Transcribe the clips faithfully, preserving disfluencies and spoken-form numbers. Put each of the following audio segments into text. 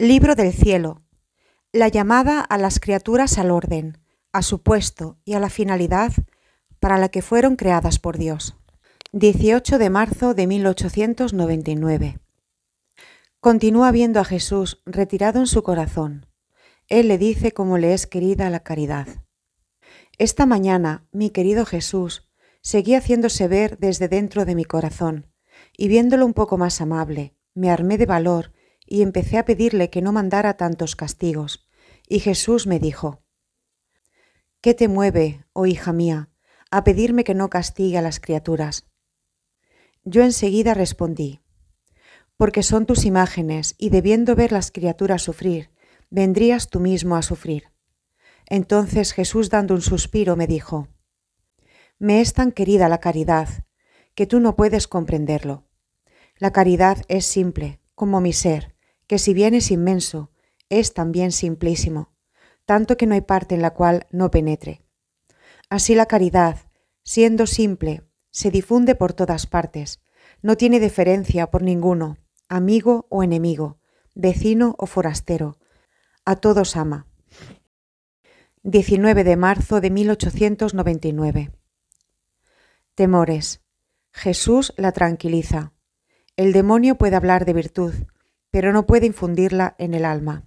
Libro del Cielo. La llamada a las criaturas al orden, a su puesto y a la finalidad para la que fueron creadas por Dios. dieciocho de marzo de mil ochocientos noventa y nueve. Continúa viendo a Jesús retirado en su corazón. Él le dice cómo le es querida la caridad. Esta mañana, mi querido Jesús, seguí haciéndose ver desde dentro de mi corazón, y viéndolo un poco más amable, me armé de valor y empecé a pedirle que no mandara tantos castigos. Y Jesús me dijo: ¿Qué te mueve, oh hija mía, a pedirme que no castigue a las criaturas? Yo enseguida respondí: porque son tus imágenes, y debiendo ver las criaturas sufrir, vendrías tú mismo a sufrir. Entonces Jesús, dando un suspiro, me dijo: me es tan querida la caridad, que tú no puedes comprenderlo. La caridad es simple, como mi ser, que si bien es inmenso, es también simplísimo, tanto que no hay parte en la cual no penetre. Así la caridad, siendo simple, se difunde por todas partes, no tiene deferencia por ninguno, amigo o enemigo, vecino o forastero, a todos ama. diecinueve de marzo de mil ochocientos noventa y nueve. Temores. Jesús la tranquiliza. El demonio puede hablar de virtud, pero no puede infundirla en el alma.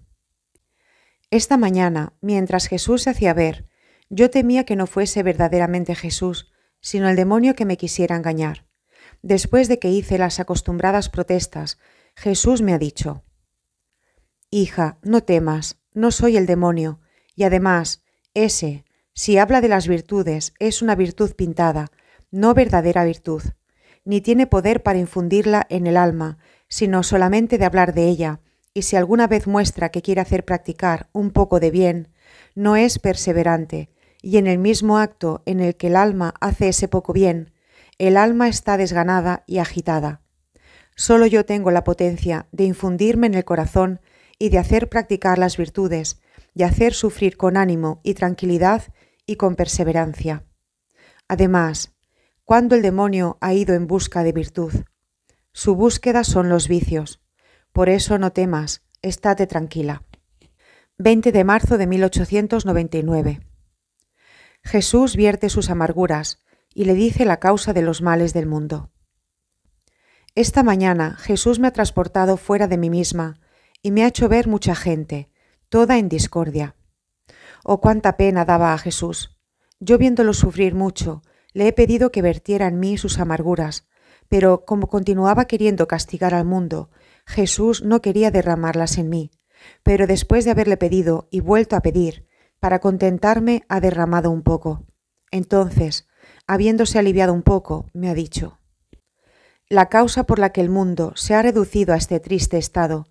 Esta mañana, mientras Jesús se hacía ver, yo temía que no fuese verdaderamente Jesús, sino el demonio que me quisiera engañar. Después de que hice las acostumbradas protestas, Jesús me ha dicho: hija, no temas, no soy el demonio, y además, ese, si habla de las virtudes, es una virtud pintada, no verdadera virtud, ni tiene poder para infundirla en el alma, sino solamente de hablar de ella, y si alguna vez muestra que quiere hacer practicar un poco de bien, no es perseverante, y en el mismo acto en el que el alma hace ese poco bien, el alma está desganada y agitada. Solo yo tengo la potencia de infundirme en el corazón y de hacer practicar las virtudes, de hacer sufrir con ánimo y tranquilidad y con perseverancia. Además, cuando el demonio ha ido en busca de virtud, su búsqueda son los vicios. Por eso no temas, estate tranquila. veinte de marzo de mil ochocientos noventa y nueve. Jesús vierte sus amarguras y le dice la causa de los males del mundo. Esta mañana Jesús me ha transportado fuera de mí misma y me ha hecho ver mucha gente, toda en discordia. Oh, cuánta pena daba a Jesús. Yo, viéndolo sufrir mucho, le he pedido que vertiera en mí sus amarguras, pero como continuaba queriendo castigar al mundo, Jesús no quería derramarlas en mí, pero después de haberle pedido y vuelto a pedir, para contentarme ha derramado un poco. Entonces, habiéndose aliviado un poco, me ha dicho: la causa por la que el mundo se ha reducido a este triste estado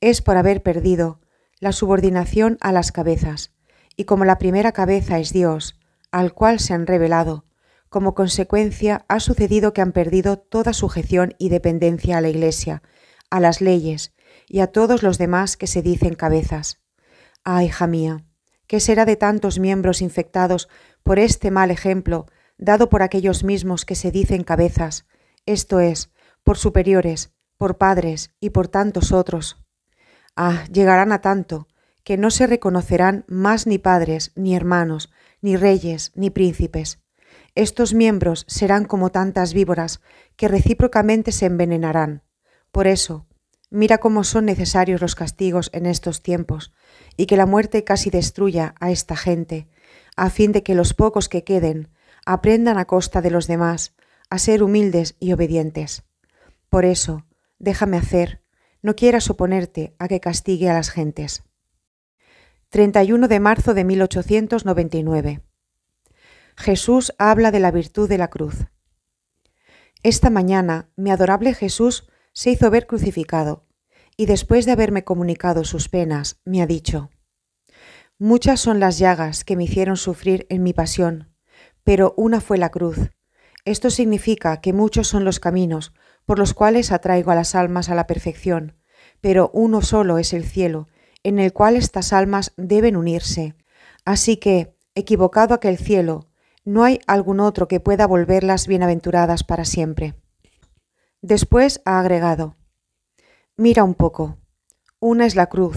es por haber perdido la subordinación a las cabezas, y como la primera cabeza es Dios, al cual se han rebelado, como consecuencia ha sucedido que han perdido toda sujeción y dependencia a la Iglesia, a las leyes y a todos los demás que se dicen cabezas. Ah, hija mía, ¿qué será de tantos miembros infectados por este mal ejemplo dado por aquellos mismos que se dicen cabezas, esto es, por superiores, por padres y por tantos otros? Ah, llegarán a tanto que no se reconocerán más ni padres, ni hermanos, ni reyes, ni príncipes. Estos miembros serán como tantas víboras que recíprocamente se envenenarán. Por eso, mira cómo son necesarios los castigos en estos tiempos, y que la muerte casi destruya a esta gente, a fin de que los pocos que queden aprendan a costa de los demás a ser humildes y obedientes. Por eso, déjame hacer, no quieras oponerte a que castigue a las gentes. treinta y uno de marzo de mil ochocientos noventa y nueve. Jesús habla de la virtud de la cruz. Esta mañana mi adorable Jesús se hizo ver crucificado, y después de haberme comunicado sus penas, me ha dicho: muchas son las llagas que me hicieron sufrir en mi pasión, pero una fue la cruz. Esto significa que muchos son los caminos por los cuales atraigo a las almas a la perfección, pero uno solo es el cielo, en el cual estas almas deben unirse. Así que, equivocado aquel cielo, no hay algún otro que pueda volverlas bienaventuradas para siempre. Después ha agregado: mira un poco, Una es la cruz,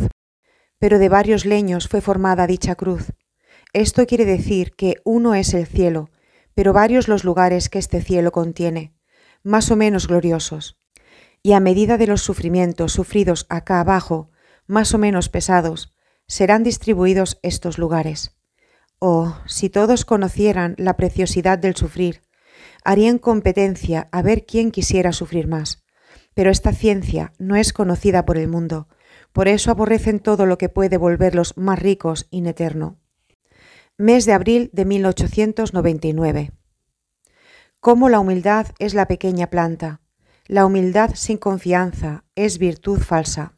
pero de varios leños fue formada dicha cruz. Esto quiere decir que uno es el cielo, pero varios los lugares que este cielo contiene, más o menos gloriosos. Y a medida de los sufrimientos sufridos acá abajo, más o menos pesados, serán distribuidos estos lugares. Oh, si todos conocieran la preciosidad del sufrir, harían competencia a ver quién quisiera sufrir más. Pero esta ciencia no es conocida por el mundo, por eso aborrecen todo lo que puede volverlos más ricos in eterno. Mes de abril de mil ochocientos noventa y nueve. Cómo la humildad es la pequeña planta. La humildad sin confianza es virtud falsa.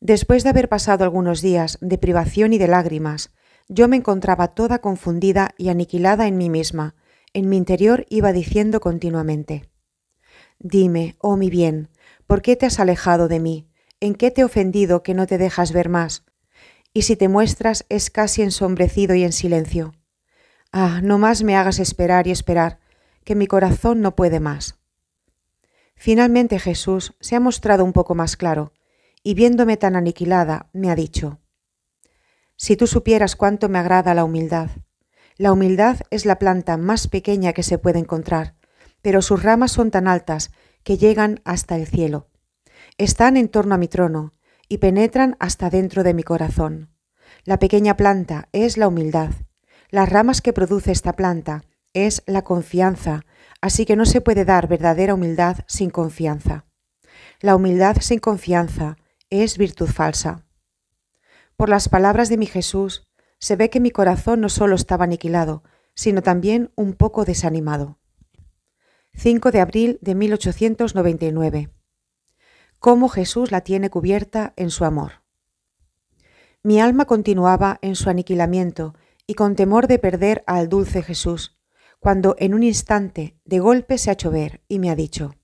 Después de haber pasado algunos días de privación y de lágrimas, yo me encontraba toda confundida y aniquilada en mí misma. En mi interior iba diciendo continuamente: «Dime, oh mi bien, ¿por qué te has alejado de mí? ¿En qué te he ofendido que no te dejas ver más? Y si te muestras es casi ensombrecido y en silencio. Ah, no más me hagas esperar y esperar, que mi corazón no puede más». Finalmente Jesús se ha mostrado un poco más claro, y viéndome tan aniquilada, me ha dicho: «Si tú supieras cuánto me agrada la humildad. La humildad es la planta más pequeña que se puede encontrar, pero sus ramas son tan altas que llegan hasta el cielo. Están en torno a mi trono y penetran hasta dentro de mi corazón. La pequeña planta es la humildad. Las ramas que produce esta planta es la confianza, así que no se puede dar verdadera humildad sin confianza. La humildad sin confianza es virtud falsa». Por las palabras de mi Jesús, se ve que mi corazón no solo estaba aniquilado, sino también un poco desanimado. cinco de abril de mil ochocientos noventa y nueve. Cómo Jesús la tiene cubierta en su amor. Mi alma continuaba en su aniquilamiento y con temor de perder al dulce Jesús, cuando en un instante de golpe se ha hecho ver y me ha dicho: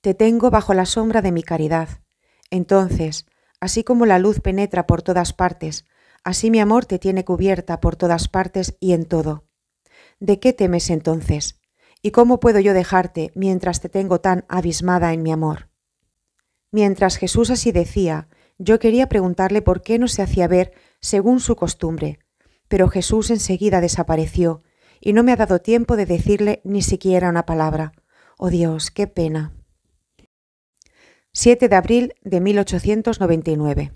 «Te tengo bajo la sombra de mi caridad». Entonces, así como la luz penetra por todas partes, así mi amor te tiene cubierta por todas partes y en todo. ¿De qué temes entonces? ¿Y cómo puedo yo dejarte mientras te tengo tan abismada en mi amor? Mientras Jesús así decía, yo quería preguntarle por qué no se hacía ver según su costumbre, pero Jesús enseguida desapareció y no me ha dado tiempo de decirle ni siquiera una palabra. ¡Oh Dios, qué pena! siete de abril de mil ochocientos noventa y nueve.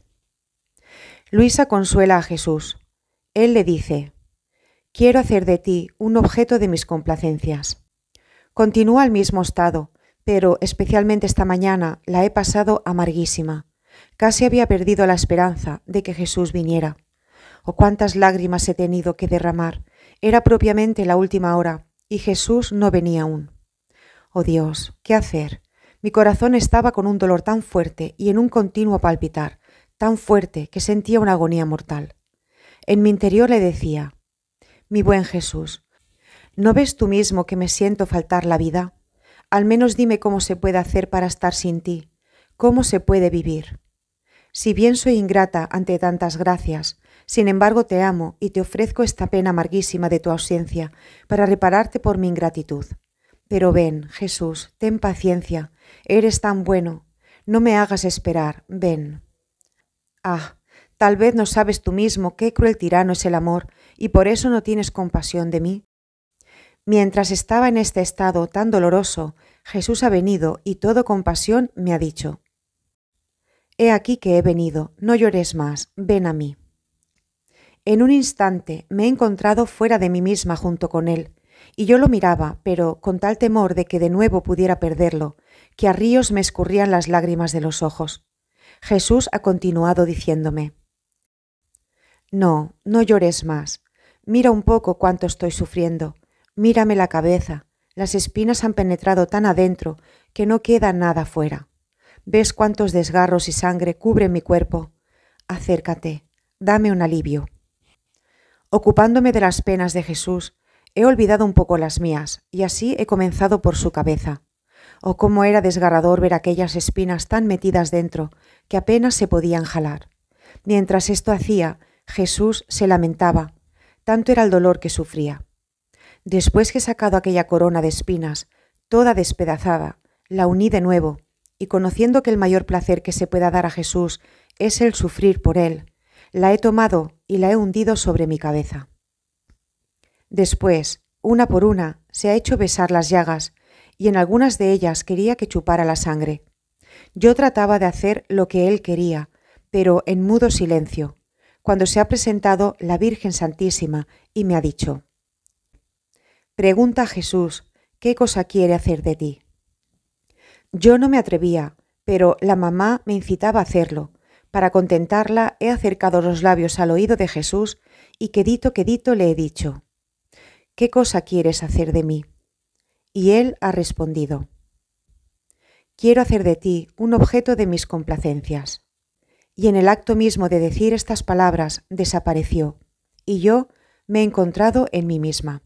Luisa consuela a Jesús. Él le dice: «Quiero hacer de ti un objeto de mis complacencias». Continúa el mismo estado, pero especialmente esta mañana la he pasado amarguísima. Casi había perdido la esperanza de que Jesús viniera. Oh, cuántas lágrimas he tenido que derramar. Era propiamente la última hora y Jesús no venía aún. Oh Dios, ¿qué hacer? Mi corazón estaba con un dolor tan fuerte y en un continuo palpitar, tan fuerte que sentía una agonía mortal. En mi interior le decía: «Mi buen Jesús, ¿no ves tú mismo que me siento faltar la vida? Al menos dime cómo se puede hacer para estar sin ti, cómo se puede vivir. Si bien soy ingrata ante tantas gracias, sin embargo te amo y te ofrezco esta pena amarguísima de tu ausencia para repararte por mi ingratitud. Pero ven, Jesús, ten paciencia, eres tan bueno, no me hagas esperar, ven». Ah, tal vez no sabes tú mismo qué cruel tirano es el amor y por eso no tienes compasión de mí. Mientras estaba en este estado tan doloroso, Jesús ha venido y todo compasión me ha dicho: «He aquí que he venido, no llores más, ven a mí». En un instante me he encontrado fuera de mí misma junto con él, y yo lo miraba, pero con tal temor de que de nuevo pudiera perderlo, que a ríos me escurrían las lágrimas de los ojos. Jesús ha continuado diciéndome: «No, no llores más. Mira un poco cuánto estoy sufriendo. Mírame la cabeza. Las espinas han penetrado tan adentro que no queda nada fuera. ¿Ves cuántos desgarros y sangre cubren mi cuerpo? Acércate, dame un alivio». Ocupándome de las penas de Jesús, he olvidado un poco las mías, y así he comenzado por su cabeza. Oh, cómo era desgarrador ver aquellas espinas tan metidas dentro, que apenas se podían jalar. Mientras esto hacía, Jesús se lamentaba, tanto era el dolor que sufría. Después que he sacado aquella corona de espinas, toda despedazada, la uní de nuevo, y conociendo que el mayor placer que se pueda dar a Jesús es el sufrir por él, la he tomado y la he hundido sobre mi cabeza. Después, una por una, se ha hecho besar las llagas, y en algunas de ellas quería que chupara la sangre. Yo trataba de hacer lo que él quería, pero en mudo silencio, cuando se ha presentado la Virgen Santísima y me ha dicho: «Pregunta a Jesús, ¿qué cosa quiere hacer de ti?». Yo no me atrevía, pero la mamá me incitaba a hacerlo. Para contentarla he acercado los labios al oído de Jesús y quedito quedito le he dicho: «¿Qué cosa quieres hacer de mí?». Y él ha respondido: «Quiero hacer de ti un objeto de mis complacencias». Y en el acto mismo de decir estas palabras desapareció, y yo me he encontrado en mí misma.